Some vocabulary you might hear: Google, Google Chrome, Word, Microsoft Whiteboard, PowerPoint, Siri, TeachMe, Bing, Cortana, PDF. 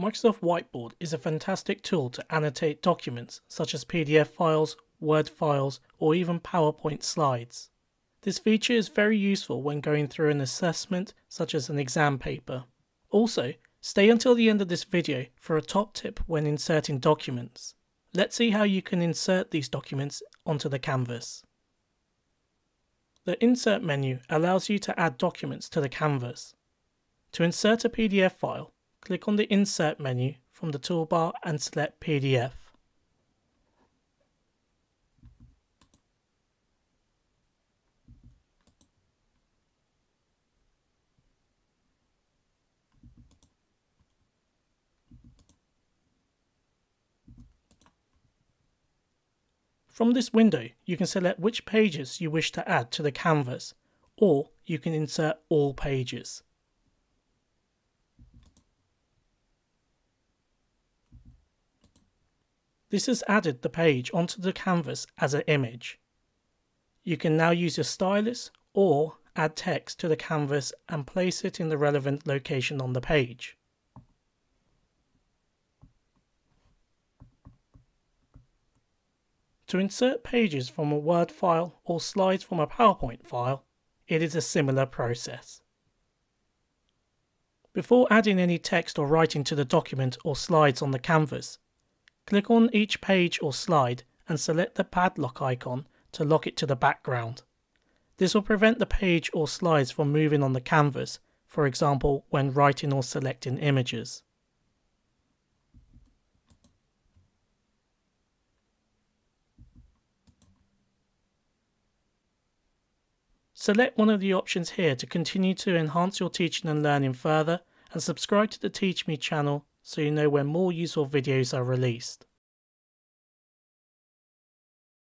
Microsoft Whiteboard is a fantastic tool to annotate documents such as PDF files, Word files, or even PowerPoint slides. This feature is very useful when going through an assessment such as an exam paper. Also, stay until the end of this video for a top tip when inserting documents. Let's see how you can insert these documents onto the canvas. The Insert menu allows you to add documents to the canvas. To insert a PDF file, click on the Insert menu from the toolbar and select PDF. From this window, you can select which pages you wish to add to the canvas, or you can insert all pages. This has added the page onto the canvas as an image. You can now use your stylus or add text to the canvas and place it in the relevant location on the page. To insert pages from a Word file or slides from a PowerPoint file, it is a similar process. Before adding any text or writing to the document or slides on the canvas, click on each page or slide and select the padlock icon to lock it to the background. This will prevent the page or slides from moving on the canvas, for example, when writing or selecting images. Select one of the options here to continue to enhance your teaching and learning further, and subscribe to the TeachMe channel so you know when more useful videos are released.